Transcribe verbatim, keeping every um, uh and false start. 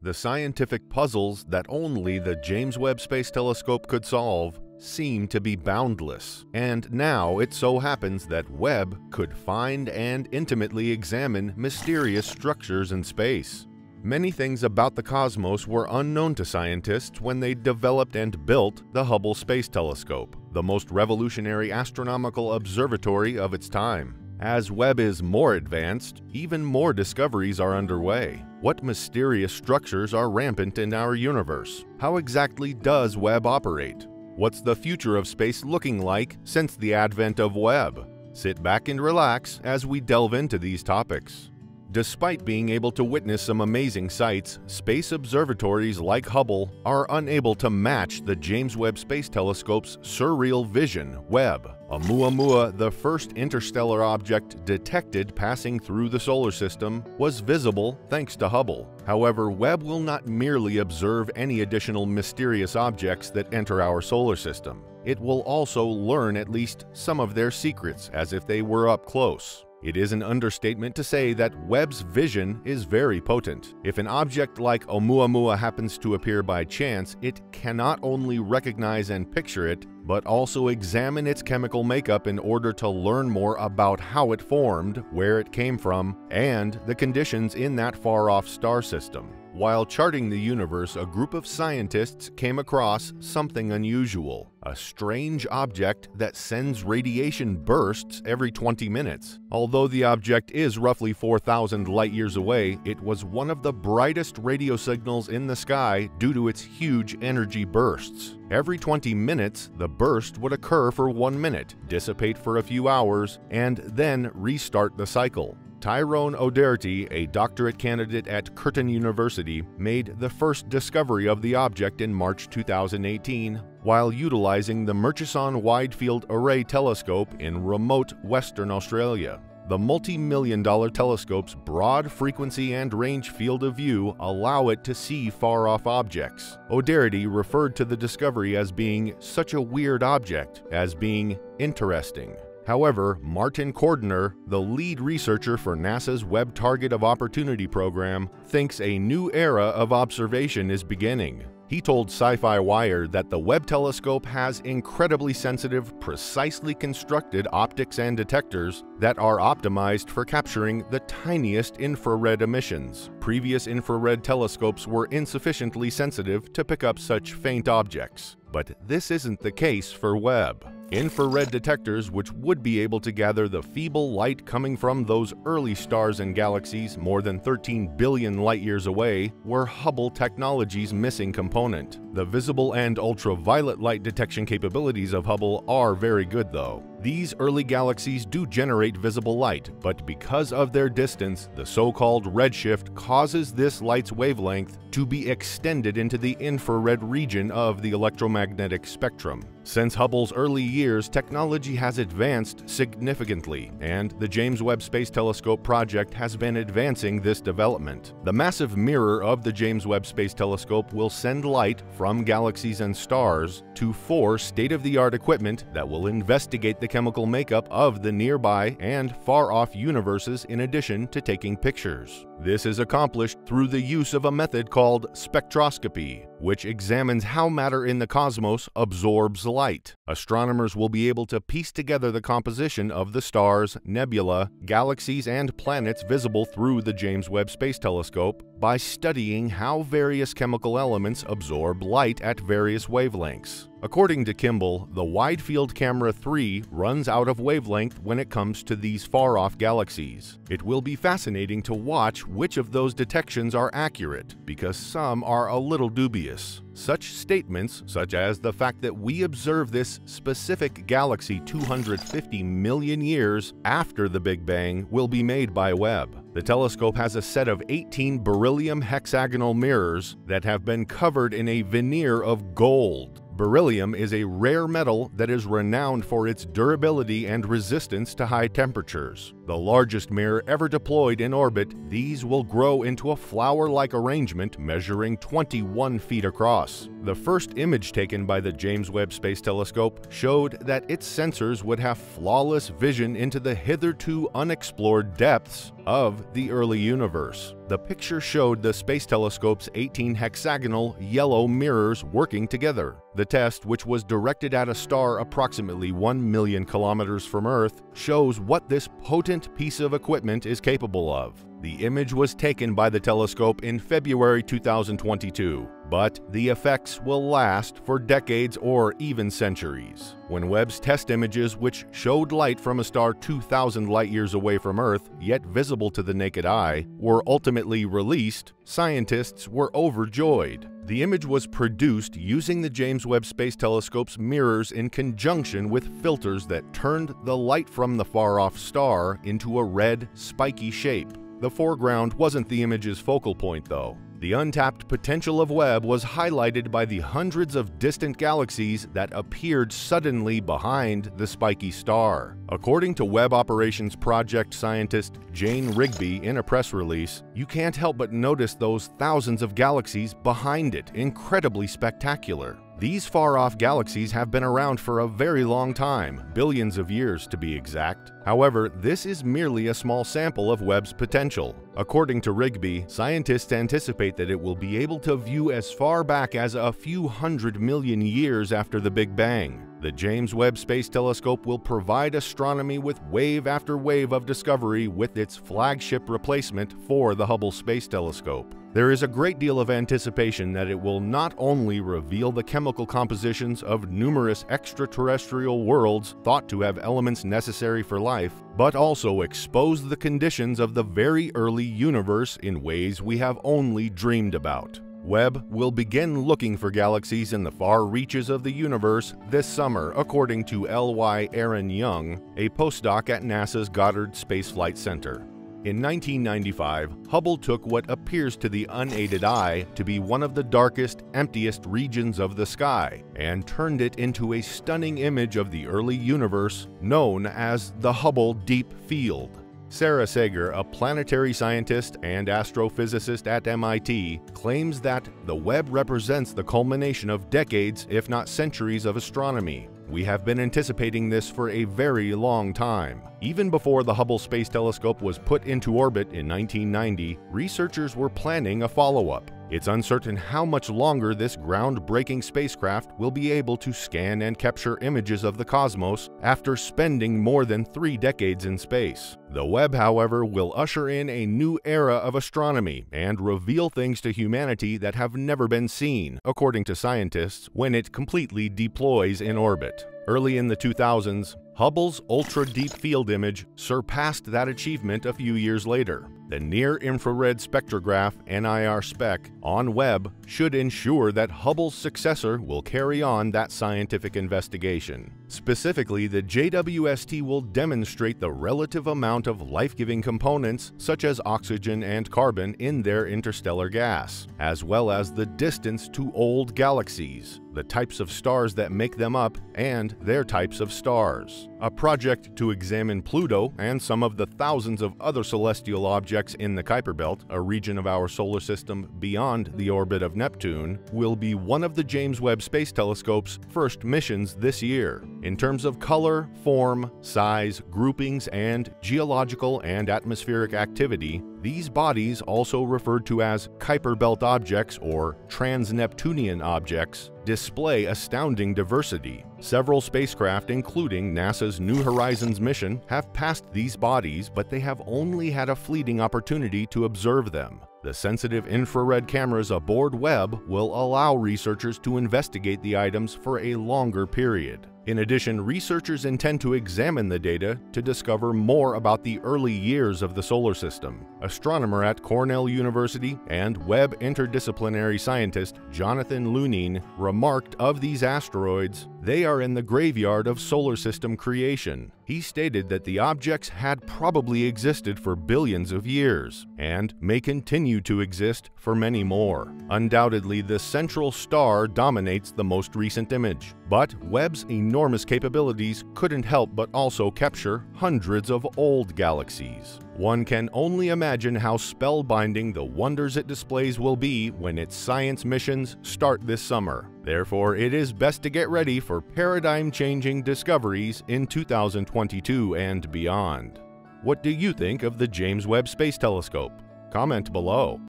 The scientific puzzles that only the James Webb Space Telescope could solve seem to be boundless, and now it so happens that Webb could find and intimately examine mysterious structures in space. Many things about the cosmos were unknown to scientists when they developed and built the Hubble Space Telescope, the most revolutionary astronomical observatory of its time. As Webb is more advanced, even more discoveries are underway. What mysterious structures are rampant in our universe? How exactly does Webb operate? What's the future of space looking like since the advent of Webb? Sit back and relax as we delve into these topics. Despite being able to witness some amazing sights, space observatories like Hubble are unable to match the James Webb Space Telescope's surreal vision Webb. Oumuamua, the first interstellar object detected passing through the solar system, was visible thanks to Hubble. However, Webb will not merely observe any additional mysterious objects that enter our solar system. It will also learn at least some of their secrets as if they were up close. It is an understatement to say that Webb's vision is very potent. If an object like Oumuamua happens to appear by chance, it cannot only recognize and picture it, but also examine its chemical makeup in order to learn more about how it formed, where it came from, and the conditions in that far-off star system. While charting the universe, a group of scientists came across something unusual, a strange object that sends radiation bursts every twenty minutes. Although the object is roughly four thousand light years away, it was one of the brightest radio signals in the sky due to its huge energy bursts. Every twenty minutes, the burst would occur for one minute, dissipate for a few hours, and then restart the cycle. Tyrone O'Doherty, a doctorate candidate at Curtin University, made the first discovery of the object in March two thousand eighteen while utilizing the Murchison Widefield Array Telescope in remote Western Australia. The multi-million dollar telescope's broad frequency and range field of view allow it to see far-off objects. O'Doherty referred to the discovery as being such a weird object, as being interesting. However, Martin Cordiner, the lead researcher for NASA's Webb Target of Opportunity program, thinks a new era of observation is beginning. He told Sci-Fi Wire that the Webb telescope has incredibly sensitive, precisely constructed optics and detectors that are optimized for capturing the tiniest infrared emissions. Previous infrared telescopes were insufficiently sensitive to pick up such faint objects, but this isn't the case for Webb. Infrared detectors, which would be able to gather the feeble light coming from those early stars and galaxies more than thirteen billion light years away, were Hubble technology's missing component. The visible and ultraviolet light detection capabilities of Hubble are very good, though. These early galaxies do generate visible light, but because of their distance, the so-called redshift causes this light's wavelength to be extended into the infrared region of the electromagnetic spectrum. Since Hubble's early years, technology has advanced significantly, and the James Webb Space Telescope project has been advancing this development. The massive mirror of the James Webb Space Telescope will send light from galaxies and stars to four state-of-the-art equipment that will investigate the chemical makeup of the nearby and far-off universes in addition to taking pictures. This is accomplished through the use of a method called spectroscopy, which examines how matter in the cosmos absorbs light. Astronomers will be able to piece together the composition of the stars, nebula, galaxies, and planets visible through the James Webb Space Telescope by studying how various chemical elements absorb light at various wavelengths. According to Kimble, the Wide Field Camera three runs out of wavelength when it comes to these far-off galaxies. It will be fascinating to watch which of those detections are accurate, because some are a little dubious. Such statements, such as the fact that we observe this specific galaxy two hundred fifty million years after the Big Bang, will be made by Webb. The telescope has a set of eighteen beryllium hexagonal mirrors that have been covered in a veneer of gold. Beryllium is a rare metal that is renowned for its durability and resistance to high temperatures. The largest mirror ever deployed in orbit, these will grow into a flower-like arrangement measuring twenty-one feet across. The first image taken by the James Webb Space Telescope showed that its sensors would have flawless vision into the hitherto unexplored depths of the early universe. The picture showed the space telescope's eighteen hexagonal yellow mirrors working together. The test, which was directed at a star approximately one million kilometers from Earth, shows what this potent piece of equipment is capable of. The image was taken by the telescope in February two thousand twenty-two, but the effects will last for decades or even centuries. When Webb's test images, which showed light from a star two thousand light-years away from Earth, yet visible to the naked eye, were ultimately released, scientists were overjoyed. The image was produced using the James Webb Space Telescope's mirrors in conjunction with filters that turned the light from the far-off star into a red, spiky shape. The foreground wasn't the image's focal point, though. The untapped potential of Webb was highlighted by the hundreds of distant galaxies that appeared suddenly behind the spiky star. According to Webb Operations Project scientist Jane Rigby in a press release, "You can't help but notice those thousands of galaxies behind it, incredibly spectacular. These far-off galaxies have been around for a very long time, billions of years to be exact." However, this is merely a small sample of Webb's potential. According to Rigby, scientists anticipate that it will be able to view as far back as a few hundred million years after the Big Bang. The James Webb Space Telescope will provide astronomy with wave after wave of discovery with its flagship replacement for the Hubble Space Telescope. There is a great deal of anticipation that it will not only reveal the chemical compositions of numerous extraterrestrial worlds thought to have elements necessary for life, but also expose the conditions of the very early universe in ways we have only dreamed about. Webb will begin looking for galaxies in the far reaches of the universe this summer, according to L Y Aaron Young, a postdoc at NASA's Goddard Space Flight Center. In nineteen ninety-five, Hubble took what appears to the unaided eye to be one of the darkest, emptiest regions of the sky and turned it into a stunning image of the early universe known as the Hubble Deep Field. Sarah Seager, a planetary scientist and astrophysicist at M I T, claims that the Webb represents the culmination of decades, if not centuries, of astronomy. "We have been anticipating this for a very long time." Even before the Hubble Space Telescope was put into orbit in nineteen ninety, researchers were planning a follow-up. It's uncertain how much longer this groundbreaking spacecraft will be able to scan and capture images of the cosmos after spending more than three decades in space. The Webb, however, will usher in a new era of astronomy and reveal things to humanity that have never been seen, according to scientists, when it completely deploys in orbit. Early in the two thousands, Hubble's ultra-deep field image surpassed that achievement a few years later. The Near Infrared Spectrograph (N I R Spec) on Webb should ensure that Hubble's successor will carry on that scientific investigation. Specifically, the J W S T will demonstrate the relative amount of life-giving components, such as oxygen and carbon, in their interstellar gas, as well as the distance to old galaxies, the types of stars that make them up, and their types of stars. A project to examine Pluto and some of the thousands of other celestial objects in the Kuiper Belt, a region of our solar system beyond the orbit of Neptune, will be one of the James Webb Space Telescope's first missions this year. In terms of color, form, size, groupings, and geological and atmospheric activity, these bodies, also referred to as Kuiper Belt objects or Trans-Neptunian objects, display astounding diversity. Several spacecraft, including NASA's New Horizons mission, have passed these bodies, but they have only had a fleeting opportunity to observe them. The sensitive infrared cameras aboard Webb will allow researchers to investigate the items for a longer period. In addition, researchers intend to examine the data to discover more about the early years of the solar system. Astronomer at Cornell University and Webb interdisciplinary scientist Jonathan Lunine remarked of these asteroids, "They are in the graveyard of solar system creation." He stated that the objects had probably existed for billions of years and may continue to exist for many more. Undoubtedly, the central star dominates the most recent image, but Webb's enormous capabilities couldn't help but also capture hundreds of old galaxies. One can only imagine how spellbinding the wonders it displays will be when its science missions start this summer. Therefore, it is best to get ready for paradigm-changing discoveries in two thousand twenty-two and beyond. What do you think of the James Webb Space Telescope? Comment below.